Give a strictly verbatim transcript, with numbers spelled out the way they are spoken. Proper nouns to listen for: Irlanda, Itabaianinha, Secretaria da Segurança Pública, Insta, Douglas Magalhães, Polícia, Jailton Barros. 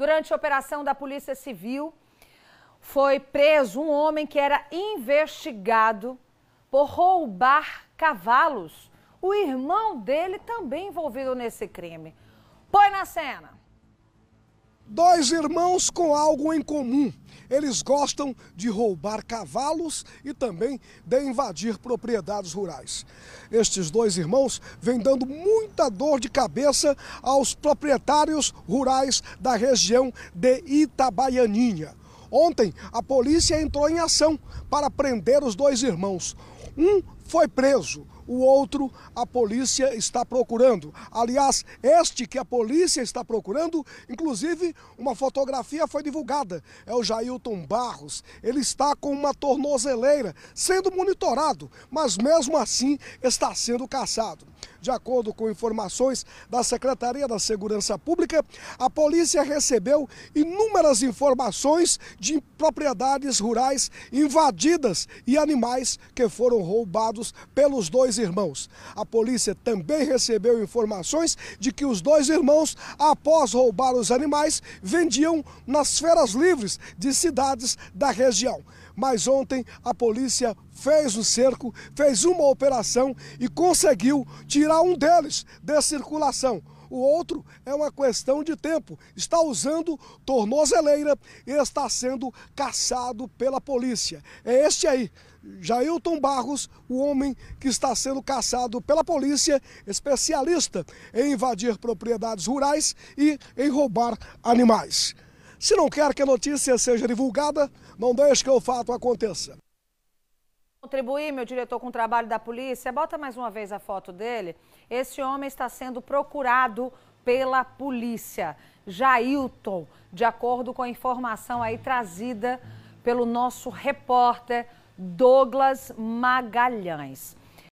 Durante a operação da Polícia Civil, foi preso um homem que era investigado por roubar cavalos. O irmão dele também envolvido nesse crime. Põe na cena. Dois irmãos com algo em comum. Eles gostam de roubar cavalos e também de invadir propriedades rurais. Estes dois irmãos vêm dando muita dor de cabeça aos proprietários rurais da região de Itabaianinha. Ontem, a polícia entrou em ação para prender os dois irmãos. Um foi preso. O outro a polícia está procurando. Aliás, este que a polícia está procurando, inclusive uma fotografia foi divulgada. É o Jailton Barros. Ele está com uma tornozeleira, sendo monitorado, mas mesmo assim está sendo caçado. De acordo com informações da Secretaria da Segurança Pública, a polícia recebeu inúmeras informações de propriedades rurais invadidas e animais que foram roubados pelos dois irmãos. A polícia também recebeu informações de que os dois irmãos, após roubar os animais, vendiam nas feiras livres de cidades da região. Mas ontem a polícia fez o cerco, fez uma operação e conseguiu tirar um deles da circulação. O outro é uma questão de tempo. Está usando tornozeleira e está sendo caçado pela polícia. É este aí, Jailton Barros, o homem que está sendo caçado pela polícia, especialista em invadir propriedades rurais e em roubar animais. Se não quer que a notícia seja divulgada, não deixe que o fato aconteça. Contribuir, meu diretor, com o trabalho da polícia. Bota mais uma vez a foto dele. Esse homem está sendo procurado pela polícia. Jailton, de acordo com a informação aí trazida pelo nosso repórter Douglas Magalhães.